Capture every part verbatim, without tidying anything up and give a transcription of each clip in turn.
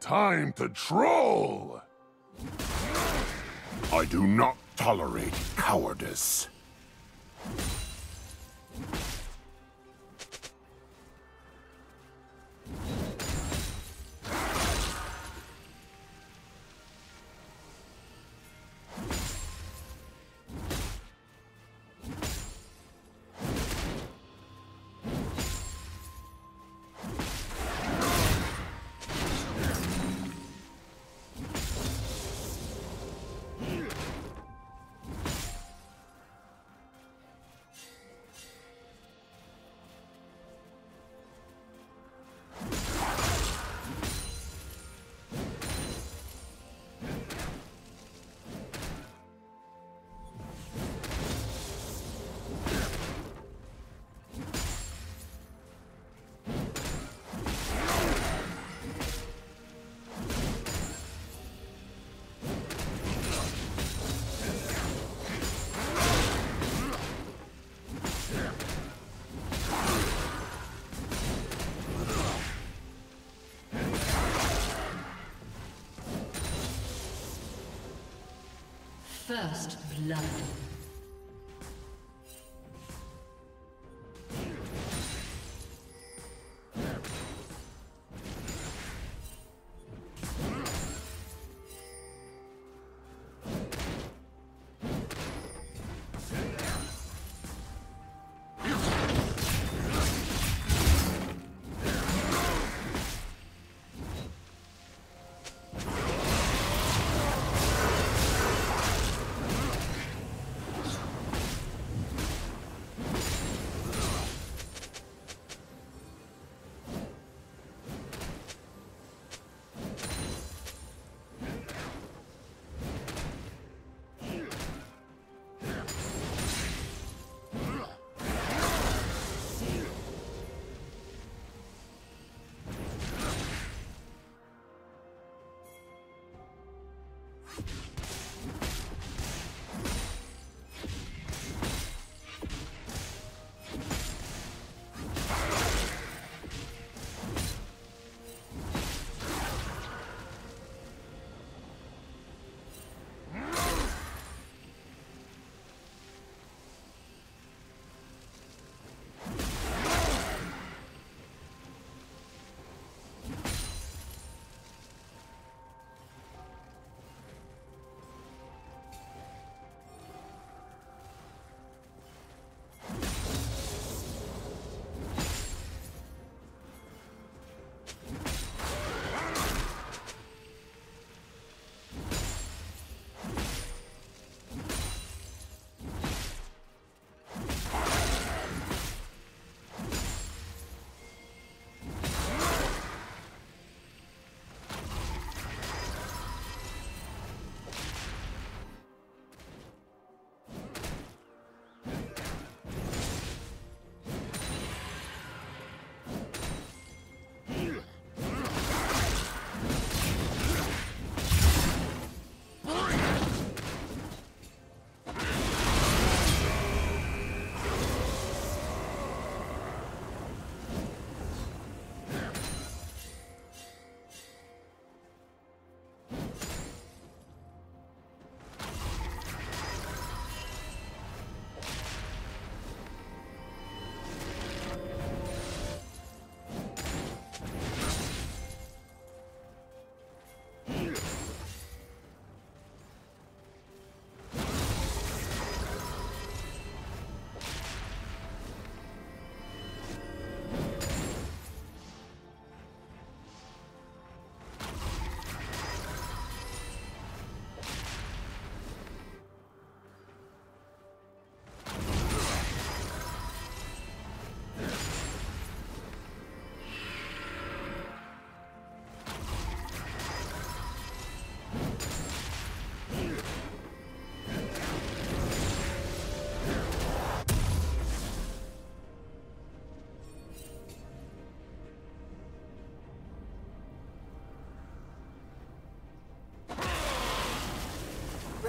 Time to troll! I do not tolerate cowardice. First blood.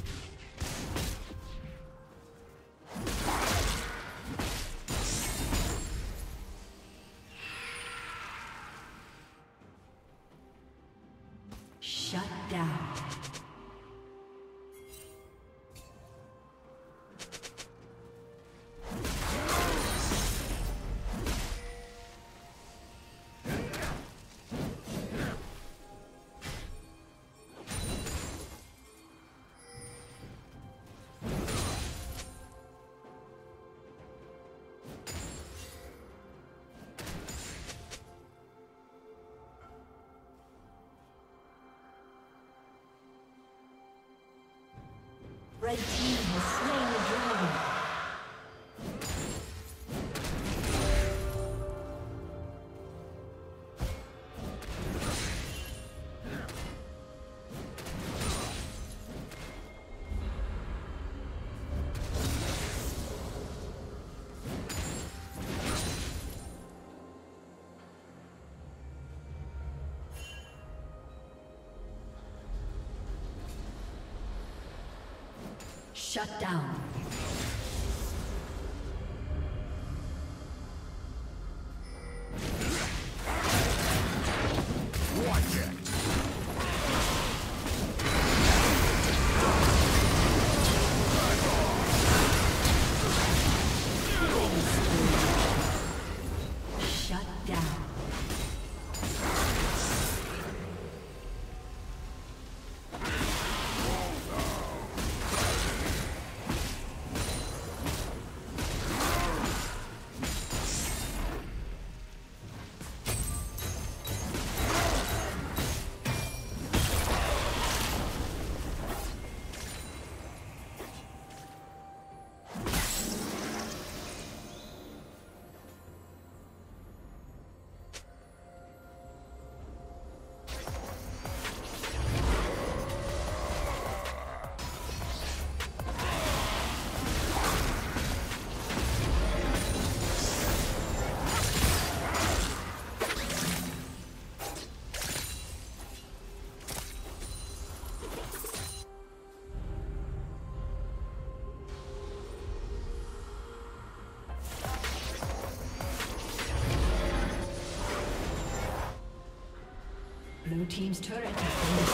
Shut down. Red team has slain the dragon. Shut down. Blue team's turret has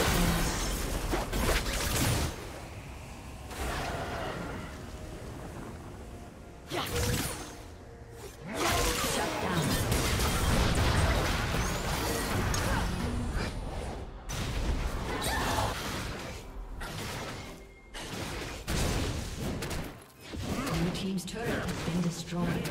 been destroyed.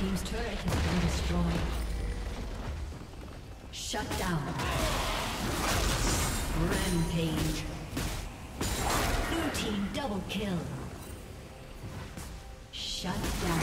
team's turret has been destroyed. Shut down. Rampage. Blue team double kill. Shut down.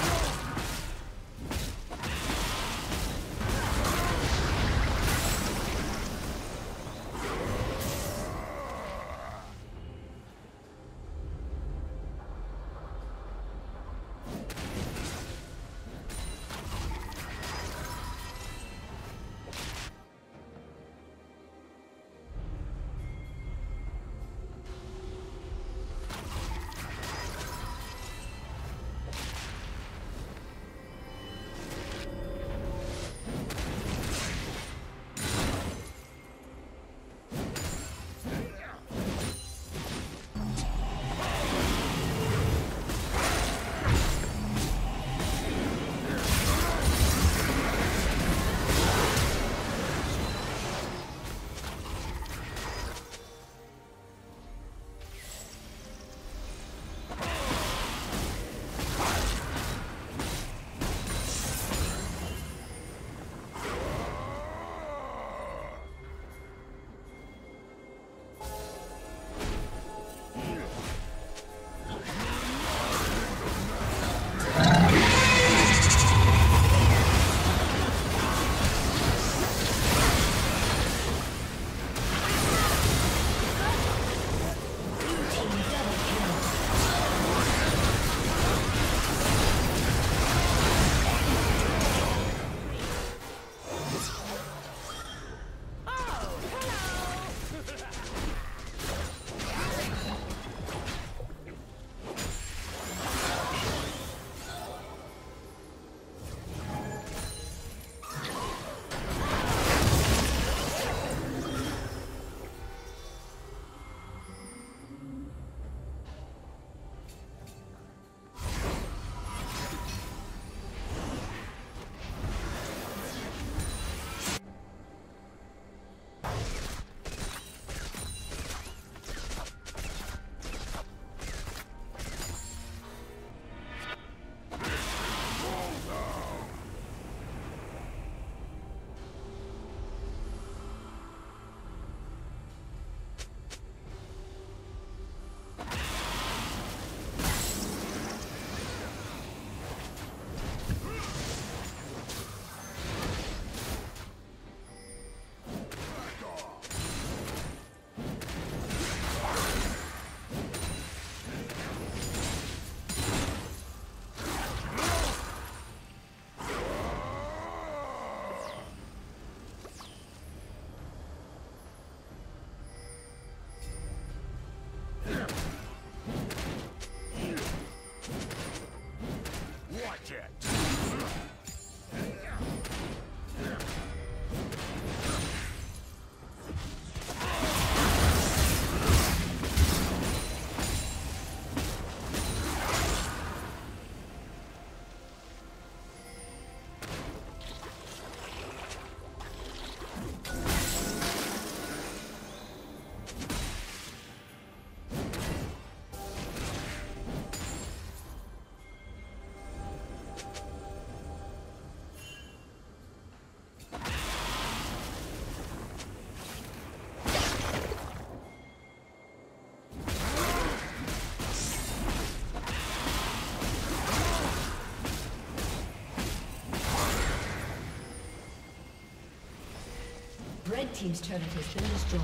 Red team's turret has been destroyed.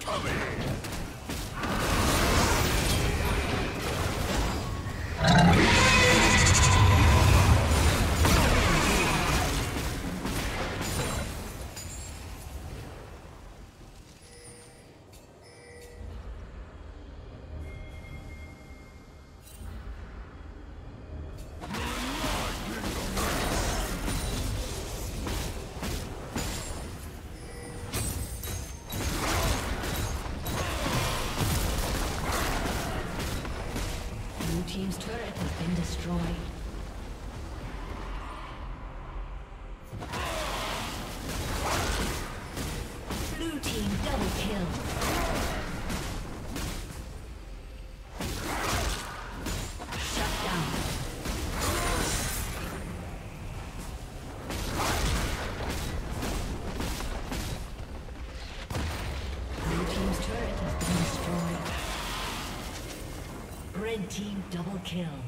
Come in! Team's turret has been destroyed. Blue team double kill. Shut Team double kill.